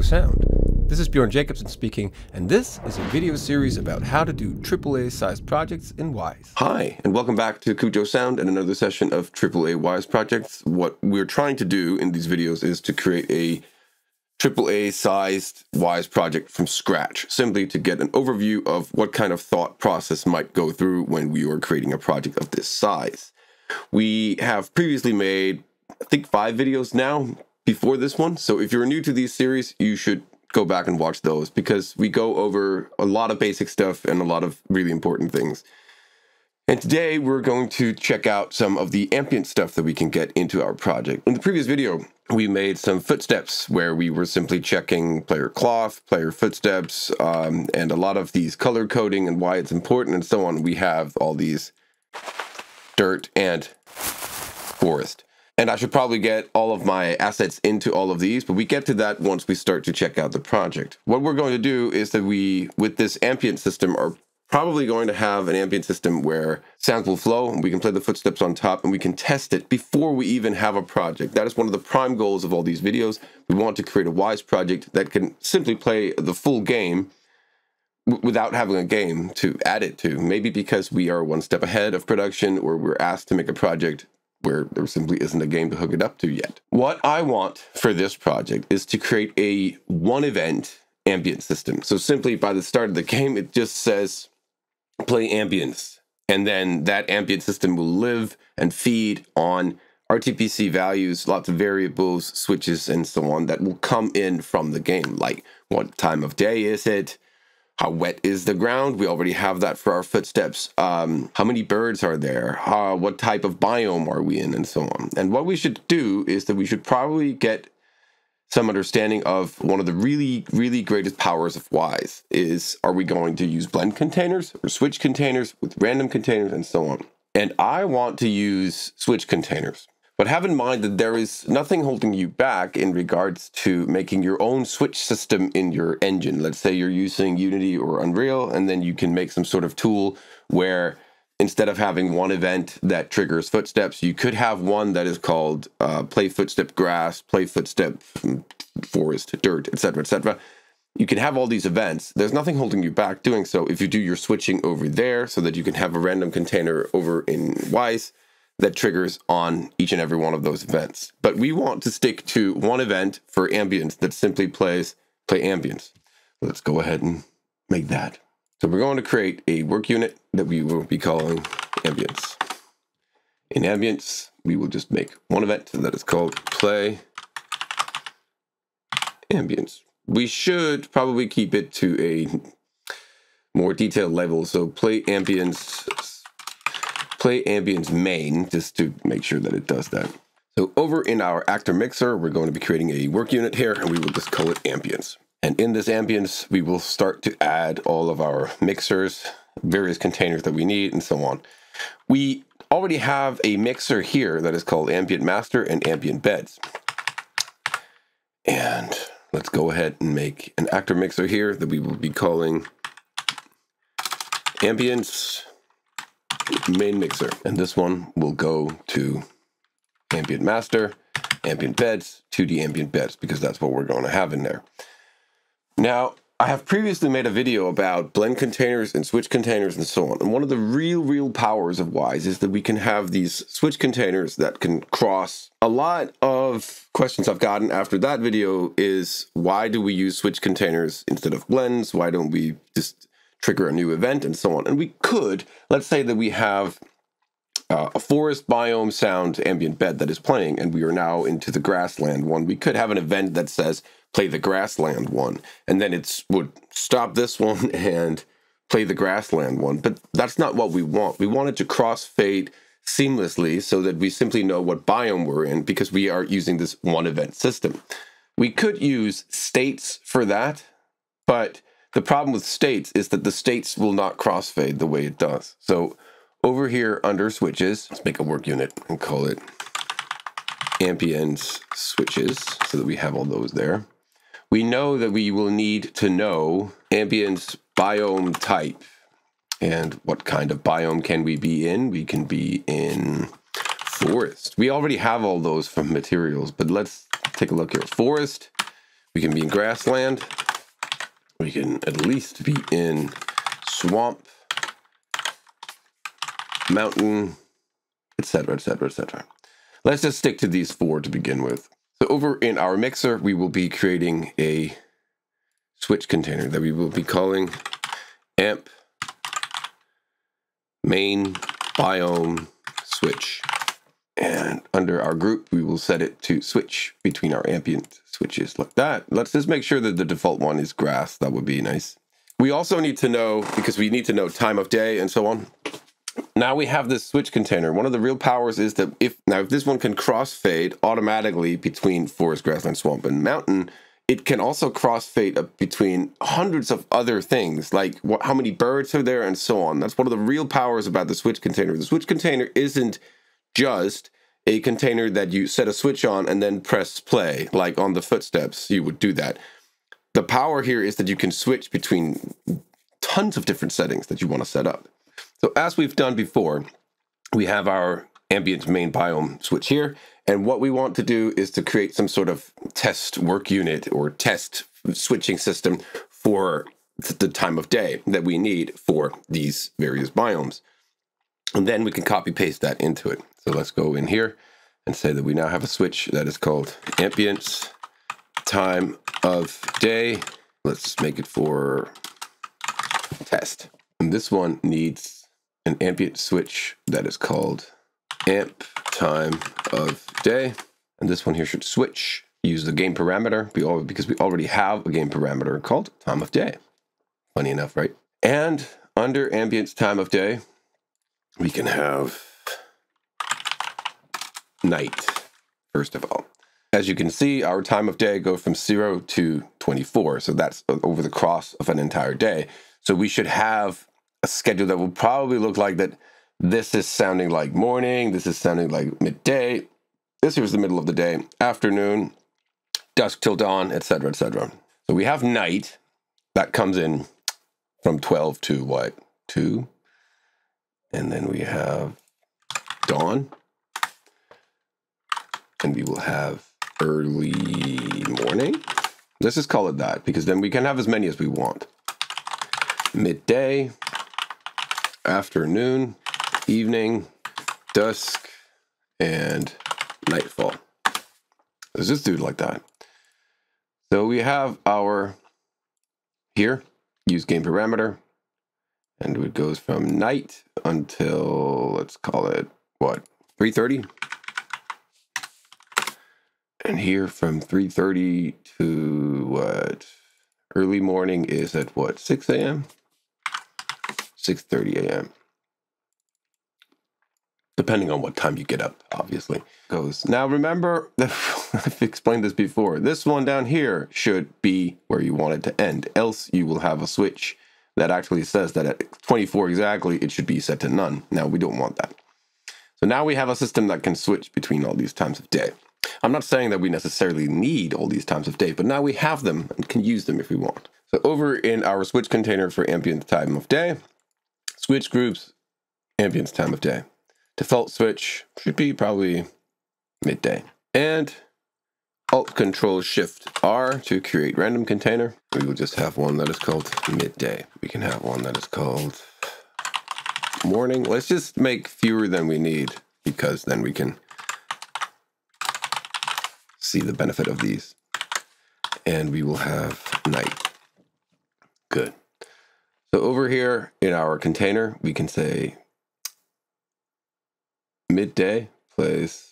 Cujo Sound. This is Bjørn Jacobsen speaking, and this is a video series about how to do AAA-sized projects in Wise. Hi, and welcome back to Cujo Sound and another session of AAA Wise projects. What we're trying to do in these videos is to create a AAA-sized Wise project from scratch, simply to get an overview of what kind of thought process might go through when we are creating a project of this size. We have previously made, I think, 5 videos now before this one, so if you're new to these series, you should go back and watch those, because we go over a lot of basic stuff and a lot of really important things. And today we're going to check out some of the ambient stuff that we can get into our project. In the previous video, we made some footsteps where we were simply checking player cloth, player footsteps, and a lot of these color coding and why it's important and so on. We have all these dirt and forest. And I should probably get all of my assets into all of these, but we get to that once we start to check out the project. What we're going to do is that we, with this ambient system, are probably going to have an ambient system where sounds will flow and we can play the footsteps on top and we can test it before we even have a project. That is one of the prime goals of all these videos. We want to create a Wise project that can simply play the full game without having a game to add it to. Maybe because we are one step ahead of production, or we're asked to make a project where there simply isn't a game to hook it up to yet. What I want for this project is to create a one-event ambient system. So simply by the start of the game, it just says, play ambience, and then that ambient system will live and feed on RTPC values, lots of variables, switches, and so on that will come in from the game, like what time of day is it, how wet is the ground, we already have that for our footsteps, how many birds are there, what type of biome are we in, and so on. And what we should do is that we should probably get some understanding of one of the really greatest powers of Wise is, are we going to use blend containers or switch containers with random containers and so on? And I want to use switch containers, but have in mind that there is nothing holding you back in regards to making your own switch system in your engine. Let's say you're using Unity or Unreal, and then you can make some sort of tool where instead of having one event that triggers footsteps, you could have one that is called play footstep grass, play footstep forest, dirt, etc., etc. You can have all these events. There's nothing holding you back doing so if you do your switching over there, so that you can have a random container over in Wise that triggers on each and every one of those events. But we want to stick to one event for ambience that simply plays play ambience. Let's go ahead and make that. So we're going to create a work unit that we will be calling ambience. In ambience, we will just make one event that is called play ambience. We should probably keep it to a more detailed level. So play ambience main, just to make sure that it does that. So over in our actor mixer, we're going to be creating a work unit here, and we will just call it ambience. And in this ambience, we will start to add all of our mixers, various containers that we need, and so on. We already have a mixer here that is called Ambient Master and Ambient Beds. And let's go ahead and make an actor mixer here that we will be calling Ambience Main Mixer. And this one will go to Ambient Master, Ambient Beds, 2D Ambient Beds, because that's what we're going to have in there. Now, I have previously made a video about blend containers and switch containers and so on. And one of the real powers of Wise is that we can have these switch containers that can cross. A lot of questions I've gotten after that video is, why do we use switch containers instead of blends? Why don't we just trigger a new event and so on? And we could, let's say that we have a forest biome sound ambient bed that is playing, and we are now into the grassland one. We could have an event that says, play the grassland one, and then it would stop this one and play the grassland one. But that's not what we want. We want it to crossfade seamlessly so that we simply know what biome we're in, because we are using this one event system. We could use states for that, but the problem with states is that the states will not crossfade the way it does. So over here under switches, let's make a work unit and call it ambience switches, so that we have all those there. We know that we will need to know ambience biome type, and what kind of biome can we be in? We can be in forest. We already have all those from materials, but let's take a look here. Forest, We can be in grassland. We can at least be in swamp, mountain, etc., etc., etc. Let's just stick to these four to begin with. So over in our mixer, we will be creating a switch container that we will be calling amp main biome switch. And under our group, we will set it to switch between our ambient switches like that. Let's just make sure that the default one is grass. That would be nice. We also need to know, because we need to know time of day and so on. Now we have this switch container. One of the real powers is that if this one can crossfade automatically between forest, grassland, swamp, and mountain, it can also crossfade between hundreds of other things, like how many birds are there and so on. That's one of the real powers about the switch container. The switch container isn't just a container that you set a switch on and then press play, like on the footsteps you would do that. The power here is that you can switch between tons of different settings that you want to set up. So as we've done before, we have our ambient main biome switch here, and what we want to do is to create some sort of test work unit or test switching system for the time of day that we need for these various biomes. And then we can copy paste that into it. So let's go in here and say that we now have a switch that is called ambience time of day. Let's make it for test. And this one needs an ambient switch that is called amp time of day. And this one here should switch, use the game parameter because we already have a game parameter called time of day. Funny enough, right? And under ambience time of day, we can have night, first of all. As you can see, our time of day goes from 0 to 24. So that's over the course of an entire day. So we should have a schedule that will probably look like that. This is sounding like morning. This is sounding like midday. This here is the middle of the day, afternoon, dusk till dawn, etc., etc. So we have night that comes in from 12 to what? 2. And then we have dawn, and we will have early morning. Let's just call it that, because then we can have as many as we want. Midday, afternoon, evening, dusk, and nightfall. Let's just do it like that. So we have our here, use game parameter. And it goes from night until, let's call it, what, 3:30? And here from 3:30 to, what, early morning is at, what, 6 a.m.? 6:30 a.m. Depending on what time you get up, obviously. Goes. Now, remember, I've explained this before. This one down here should be where you want it to end, else you will have a switch that actually says that at 24 exactly, it should be set to none. Now, we don't want that. So now we have a system that can switch between all these times of day. I'm not saying that we necessarily need all these times of day, but now we have them and can use them if we want. So over in our switch container for ambient time of day, switch groups, ambient time of day. Default switch should be probably midday. And Alt-Control-Shift-R to create random container. We will just have one that is called midday. We can have one that is called morning. Let's just make fewer than we need, because then we can see the benefit of these. And we will have night. Good. So over here in our container, we can say midday plays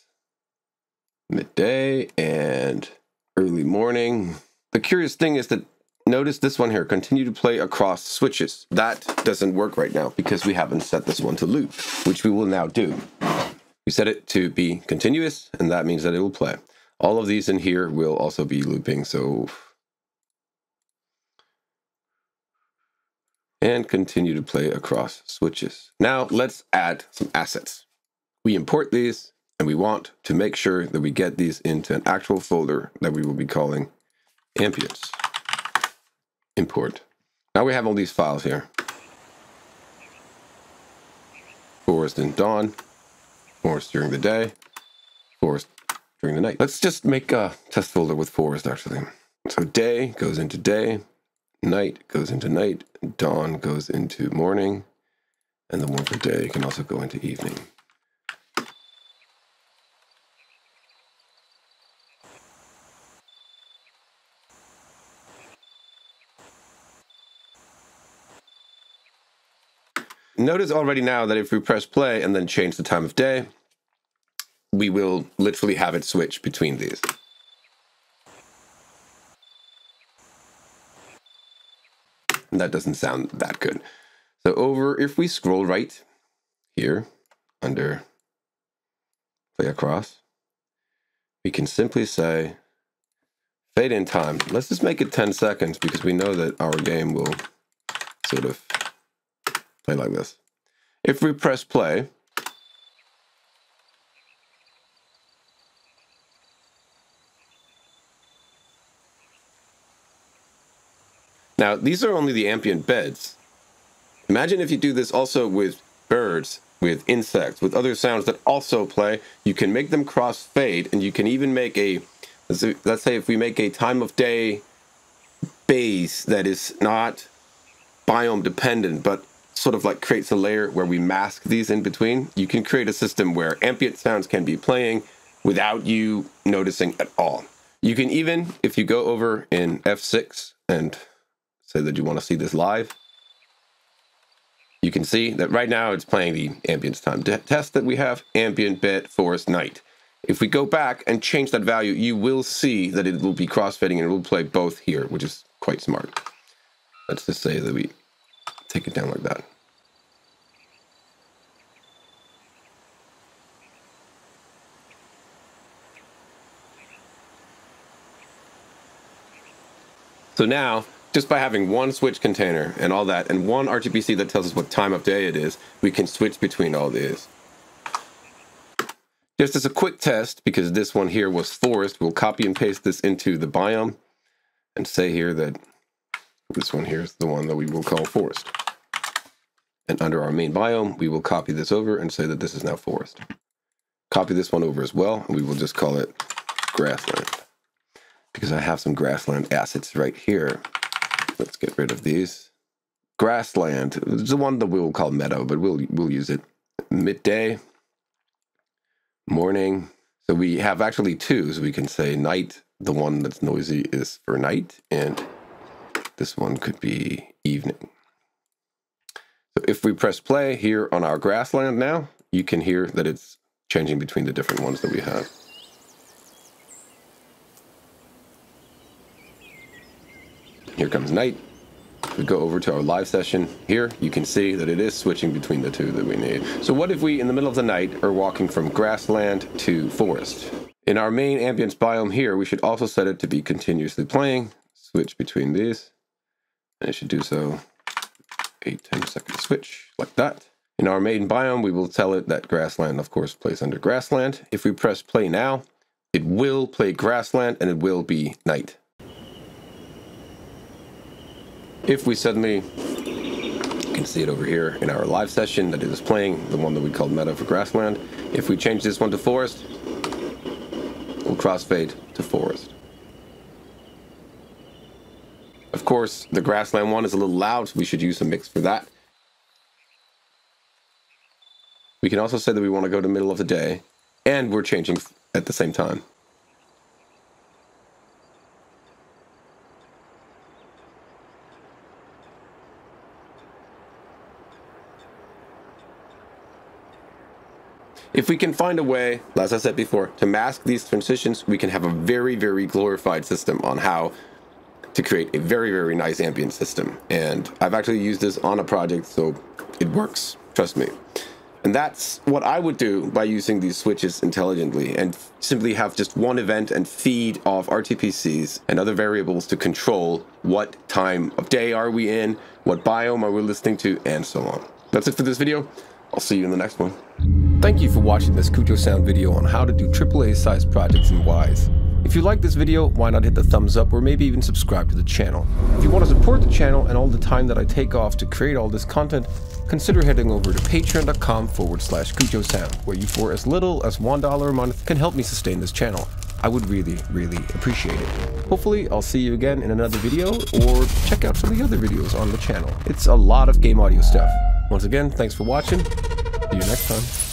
midday and early morning. The curious thing is that notice this one here, continue to play across switches. That doesn't work right now because we haven't set this one to loop, which we will now do. We set it to be continuous, and that means that it will play. All of these in here will also be looping, so. And continue to play across switches. Now let's add some assets. We import these. And we want to make sure that we get these into an actual folder that we will be calling ambience import. Now we have all these files here. Forest and dawn, forest during the day, forest during the night. Let's just make a test folder with forest, actually. So day goes into day, night goes into night, dawn goes into morning, and the one for day can also go into evening. Notice already now that if we press play and then change the time of day, we will literally have it switch between these. And that doesn't sound that good. So over, if we scroll right here under play across, we can simply say fade in time. Let's just make it 10 seconds because we know that our game will sort of play like this. If we press play, now these are only the ambient beds. Imagine if you do this also with birds, with insects, with other sounds that also play. You can make them cross fade, and you can even make a, let's say if we make a time of day base that is not biome dependent, but sort of like creates a layer where we mask these in between. You can create a system where ambient sounds can be playing without you noticing at all. You can even, if you go over in F6 and say that you want to see this live, you can see that right now it's playing the ambience time test that we have, ambient bed, forest, night. If we go back and change that value, you will see that it will be crossfading and it will play both here, which is quite smart. Let's just say that we take it down like that. So now, just by having one switch container and all that, and one RTPC that tells us what time of day it is, we can switch between all these. Just as a quick test, because this one here was forest, we'll copy and paste this into the biome and say here that this one here is the one that we will call forest. And under our main biome, we will copy this over and say that this is now forest. Copy this one over as well, and we will just call it grassland, because I have some grassland assets right here. Let's get rid of these. Grassland, it's the one that we will call meadow, but we'll use it. Midday, morning. So we have actually two, so we can say night. The one that's noisy is for night, and this one could be evening. So if we press play here on our grassland now, you can hear that it's changing between the different ones that we have. Here comes night. If we go over to our live session here, you can see that it is switching between the two that we need. So what if we, in the middle of the night, are walking from grassland to forest? In our main ambience biome here, we should also set it to be continuously playing. Switch between these. And it should do so a 10-second switch, like that. In our main biome, we will tell it that grassland, of course, plays under grassland. If we press play now, it will play grassland and it will be night. If we suddenly, you can see it over here in our live session that it is playing, the one that we called meadow for grassland. If we change this one to forest, we'll crossfade to forest. Of course, the grassland one is a little loud, so we should use a mix for that. We can also say that we want to go to middle of the day, and we're changing at the same time. If we can find a way, as I said before, to mask these transitions, we can have a very, very glorified system on how to create a very, very nice ambient system. And I've actually used this on a project, so it works, trust me. And that's what I would do by using these switches intelligently, and simply have just one event and feed off RTPCs and other variables to control what time of day are we in, what biome are we listening to, and so on. That's it for this video. I'll see you in the next one. Thank you for watching this Cujo Sound video on how to do AAA-sized projects in Wise. If you like this video, why not hit the thumbs up or maybe even subscribe to the channel. If you want to support the channel and all the time that I take off to create all this content, consider heading over to patreon.com/CujoSound, where you for as little as $1 a month can help me sustain this channel. I would really, really appreciate it. Hopefully, I'll see you again in another video, or check out some of the other videos on the channel. It's a lot of game audio stuff. Once again, thanks for watching. See you next time.